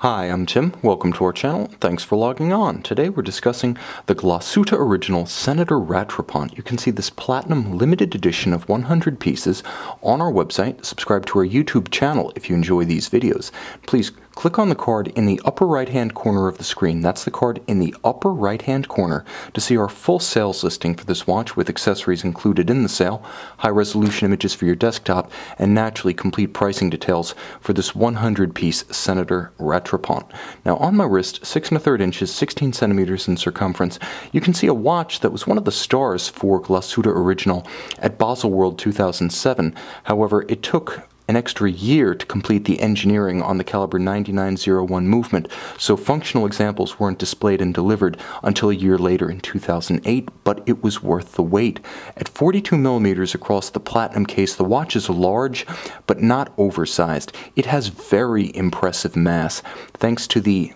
Hi, I'm Tim. Welcome to our channel. Thanks for logging on. Today we're discussing the Glashütte Original Senator Rattrapante. You can see this platinum limited edition of 100 pieces on our website. Subscribe to our YouTube channel if you enjoy these videos. Please click on the card in the upper right-hand corner of the screen. That's the card in the upper right-hand corner to see our full sales listing for this watch with accessories included in the sale, high-resolution images for your desktop, and naturally complete pricing details for this 100-piece Senator Rattrapante. Now on my wrist, 6 1/3 inches, 16 centimeters in circumference, you can see a watch that was one of the stars for Glashütte Original at Basel World 2007. However, it took an extra year to complete the engineering on the Calibre 9901 movement, so functional examples weren't displayed and delivered until a year later in 2008, but it was worth the wait. At 42 millimeters across the platinum case, the watch is large, but not oversized. It has very impressive mass, thanks to the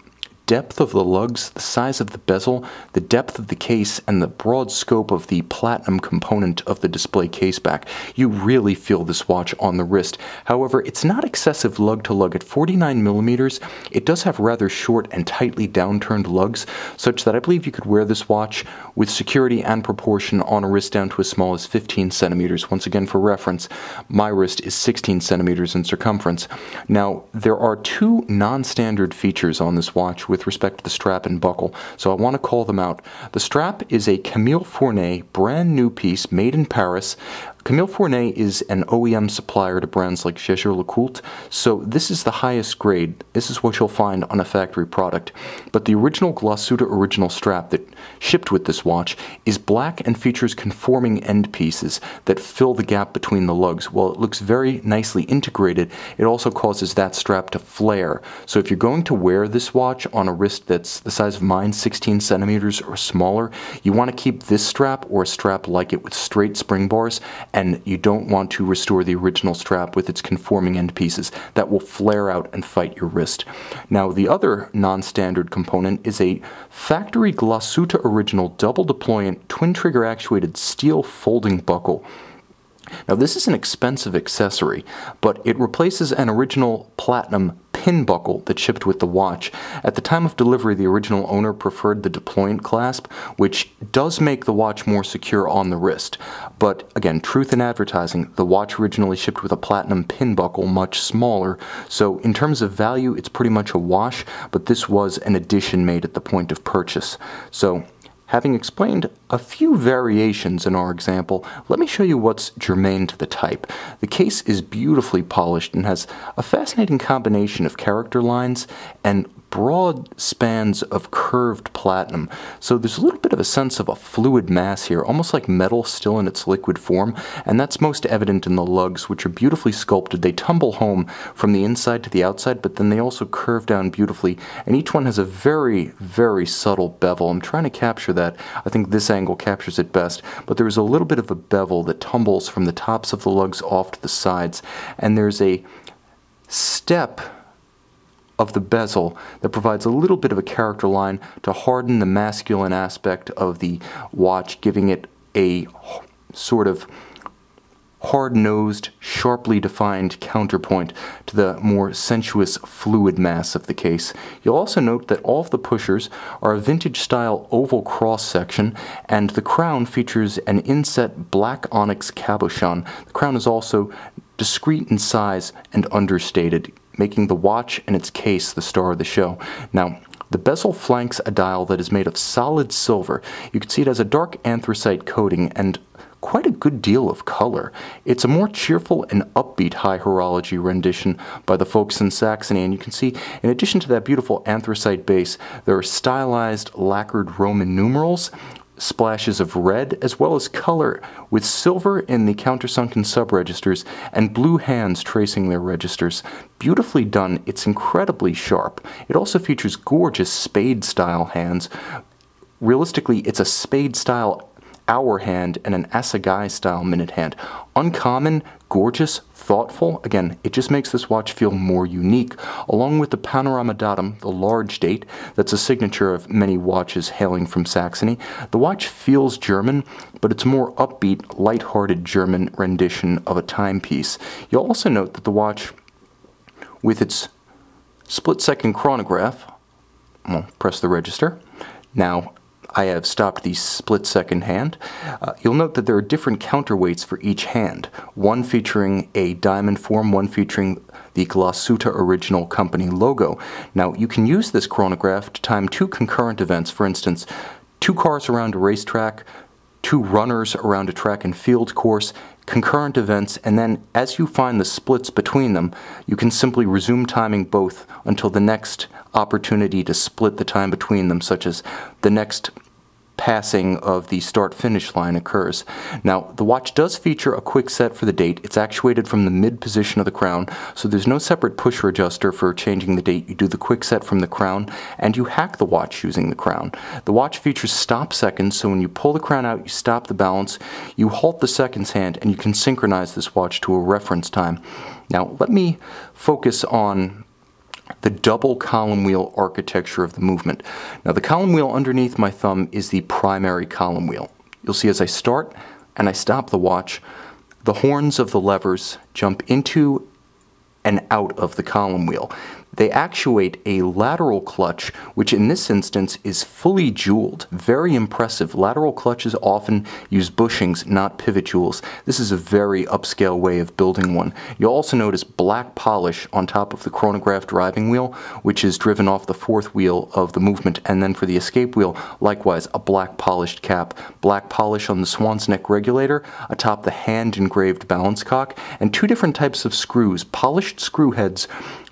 depth of the lugs, the size of the bezel, the depth of the case, and the broad scope of the platinum component of the display case back. You really feel this watch on the wrist. However, it's not excessive lug to lug. At 49 millimeters, it does have rather short and tightly downturned lugs, such that I believe you could wear this watch with security and proportion on a wrist down to as small as 15 centimeters. Once again, for reference, my wrist is 16 centimeters in circumference. Now, there are two non-standard features on this watch with respect to the strap and buckle, so I want to call them out. The strap is a Camille Fournet brand new piece made in Paris. Camille Fournet is an OEM supplier to brands like Jaeger-LeCoultre, so this is the highest grade. This is what you'll find on a factory product. But the original Glashütte Original strap that shipped with this watch is black and features conforming end pieces that fill the gap between the lugs. While it looks very nicely integrated, it also causes that strap to flare. So if you're going to wear this watch on a wrist that's the size of mine, 16 centimeters or smaller, you want to keep this strap or a strap like it with straight spring bars, and you don't want to restore the original strap with its conforming end pieces that will flare out and fight your wrist. Now, the other non-standard component is a factory Glashütte Original double deployant twin trigger actuated steel folding buckle. Now, this is an expensive accessory, but it replaces an original platinum pin buckle that shipped with the watch. At the time of delivery, the original owner preferred the deployant clasp, which does make the watch more secure on the wrist. But again, truth in advertising, the watch originally shipped with a platinum pin buckle, much smaller. So in terms of value, it's pretty much a wash, but this was an addition made at the point of purchase. So, having explained a few variations in our example, let me show you what's germane to the type. The case is beautifully polished and has a fascinating combination of character lines and broad spans of curved platinum. So there's a little bit of a sense of a fluid mass here, almost like metal still in its liquid form, and that's most evident in the lugs, which are beautifully sculpted. They tumble home from the inside to the outside, but then they also curve down beautifully, and each one has a very, very subtle bevel. I'm trying to capture that. I think this angle captures it best, but there's a little bit of a bevel that tumbles from the tops of the lugs off to the sides, and there's a step of the bezel that provides a little bit of a character line to harden the masculine aspect of the watch, giving it a sort of hard-nosed, sharply defined counterpoint to the more sensuous fluid mass of the case. You'll also note that all of the pushers are a vintage-style oval cross-section, and the crown features an inset black onyx cabochon. The crown is also discreet in size and understated, making the watch and its case the star of the show. Now, the bezel flanks a dial that is made of solid silver. You can see it has a dark anthracite coating and quite a good deal of color. It's a more cheerful and upbeat high horology rendition by the folks in Saxony, and you can see, in addition to that beautiful anthracite base, there are stylized lacquered Roman numerals, splashes of red, as well as color with silver in the countersunken subregisters and blue hands tracing their registers. Beautifully done. It's incredibly sharp. It also features gorgeous spade-style hands. Realistically, it's a spade-style hour hand and an assegai-style minute hand. Uncommon, gorgeous, thoughtful. Again, it just makes this watch feel more unique, along with the Panoramadatum, the large date, that's a signature of many watches hailing from Saxony. The watch feels German, but it's more upbeat, light-hearted German rendition of a timepiece. You'll also note that the watch, with its split-second chronograph. We'll press the register. Now I have stopped the split-second hand. You'll note that there are different counterweights for each hand, one featuring a diamond form, one featuring the Glashütte Original company logo. Now you can use this chronograph to time two concurrent events, for instance, two cars around a racetrack, two runners around a track and field course, concurrent events, and then as you find the splits between them, you can simply resume timing both until the next opportunity to split the time between them, such as the next passing of the start-finish line occurs. Now, the watch does feature a quick set for the date. It's actuated from the mid-position of the crown, so there's no separate pusher adjuster for changing the date. You do the quick set from the crown, and you hack the watch using the crown. The watch features stop seconds, so when you pull the crown out, you stop the balance, you halt the seconds hand, and you can synchronize this watch to a reference time. Now, let me focus on the double column wheel architecture of the movement. Now the column wheel underneath my thumb is the primary column wheel. You'll see as I start and I stop the watch, the horns of the levers jump into and out of the column wheel. They actuate a lateral clutch, which in this instance is fully jeweled. Very impressive. Lateral clutches often use bushings, not pivot jewels. This is a very upscale way of building one. You'll also notice black polish on top of the chronograph driving wheel, which is driven off the fourth wheel of the movement. And then for the escape wheel, likewise, a black polished cap. Black polish on the swan's neck regulator, atop the hand-engraved balance cock, and two different types of screws. Polished screw heads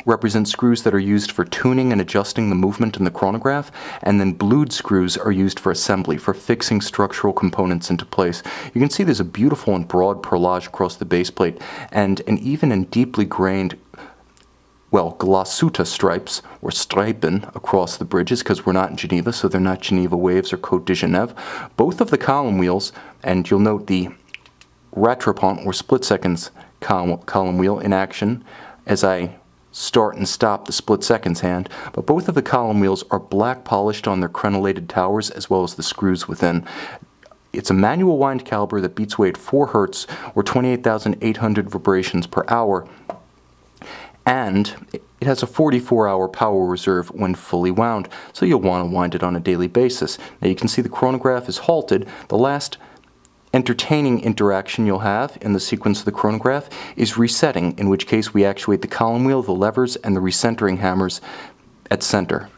represent screws that are used for tuning and adjusting the movement in the chronograph, and then blued screws are used for assembly, for fixing structural components into place. You can see there's a beautiful and broad perlage across the base plate, and an even and deeply grained, well, Glashütte stripes, or stripen, across the bridges, because we're not in Geneva, so they're not Geneva waves or Côte de Genève. Both of the column wheels, and you'll note the Rattrapante, or split-seconds column wheel in action, as I start and stop the split seconds hand, but both of the column wheels are black polished on their crenellated towers as well as the screws within. It's a manual wind caliber that beats away at 4 Hz or 28,800 vibrations per hour, and it has a 44-hour power reserve when fully wound, so you'll want to wind it on a daily basis. Now you can see the chronograph is halted. The last entertaining interaction you'll have in the sequence of the chronograph is resetting, in which case we actuate the column wheel, the levers, and the recentering hammers at center.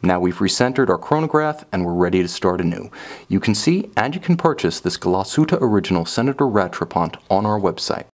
Now we've recentered our chronograph and we're ready to start anew. You can see and you can purchase this Glashütte Original Senator Rattrapante on our website.